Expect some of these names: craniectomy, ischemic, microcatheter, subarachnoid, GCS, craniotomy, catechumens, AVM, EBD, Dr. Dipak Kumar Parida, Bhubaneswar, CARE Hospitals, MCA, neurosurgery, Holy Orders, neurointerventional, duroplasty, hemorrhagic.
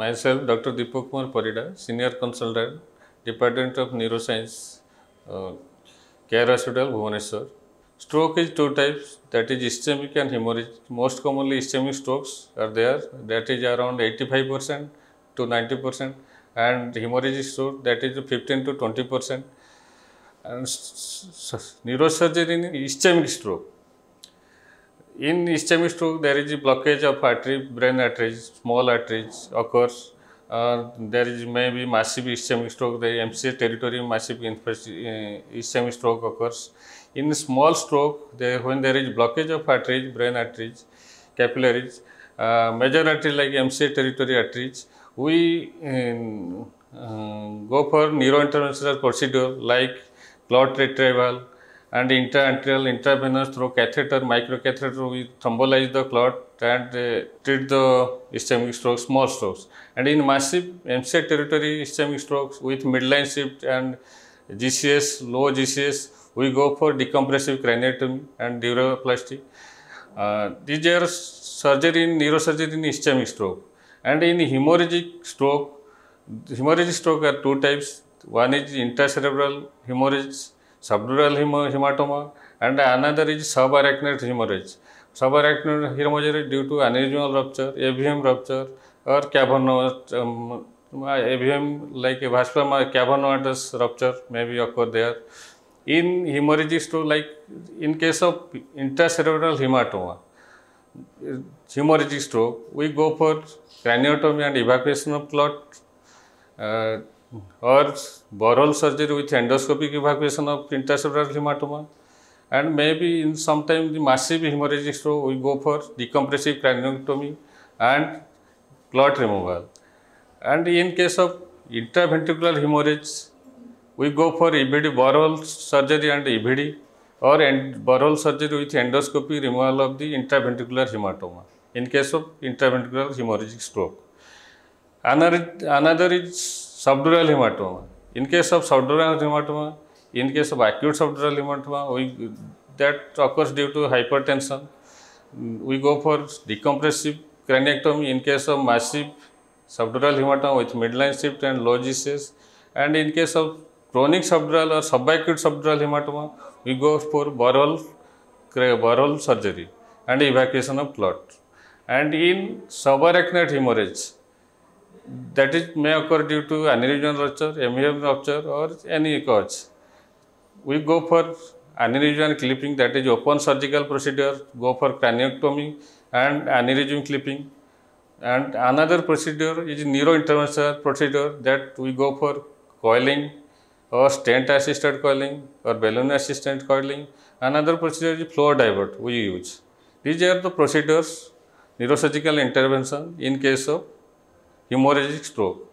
Myself, Dr. Dipak Kumar Parida, Senior Consultant, Department of Neuroscience, CARE Hospital, Bhubaneswar. Stroke is two types, that is ischemic and hemorrhagic. Most commonly ischemic strokes are there, that is around 85% to 90%, and hemorrhagic stroke, that is 15 to 20%. And neurosurgery in ischemic stroke. In ischemic stroke, there is a blockage of artery, brain arteries, small arteries occurs. There is maybe massive ischemic stroke, the MCA territory massive ischemic stroke occurs. In small stroke, when there is blockage of arteries, brain arteries, capillaries, major arteries like MCA territory arteries, we go for neurointerventional procedure like clot retrieval and intraarterial intravenous through catheter, microcatheter, we thrombolize the clot and treat the ischemic strokes, small strokes. And in massive MCA territory ischemic strokes with midline shift and GCS, low GCS, we go for decompressive craniotomy and duroplasty. These are neurosurgery in ischemic stroke. And in hemorrhagic stroke are two types. One is intracerebral hemorrhage, subdural hematoma, and another is subarachnoid hemorrhage. Subarachnoid hemorrhage is due to aneurysmal rupture, AVM rupture, or cavernous AVM like a vascular cavernous rupture may be occur there. In hemorrhagic stroke, like in case of intracerebral hematoma, hemorrhagic stroke, we go for craniotomy and evacuation of clot, or borehole surgery with endoscopic evacuation of intracerebral hematoma, and maybe in sometimes the massive hemorrhagic stroke we go for decompressive craniotomy and clot removal. And in case of intraventricular hemorrhage, we go for EBD borehole surgery and EBD or borehole surgery with endoscopic removal of the intraventricular hematoma in case of intraventricular hemorrhagic stroke. Another is subdural hematoma. In case of subdural hematoma, in case of acute subdural hematoma, that occurs due to hypertension. We go for decompressive craniectomy in case of massive subdural hematoma with midline shift and low GCS. And in case of chronic subdural or subacute subdural hematoma, we go for borehole surgery and evacuation of clot. And in subarachnoid hemorrhage, that it may occur due to aneurysmal rupture, AVM rupture, or any cause. We go for aneurysm clipping, that is open surgical procedure, go for craniectomy and aneurysm clipping. And another procedure is neurointerventional procedure, that we go for coiling or stent assisted coiling or balloon assisted coiling. Another procedure is flow divert we use. These are the procedures, neurosurgical intervention in case of hemorrhagic stroke.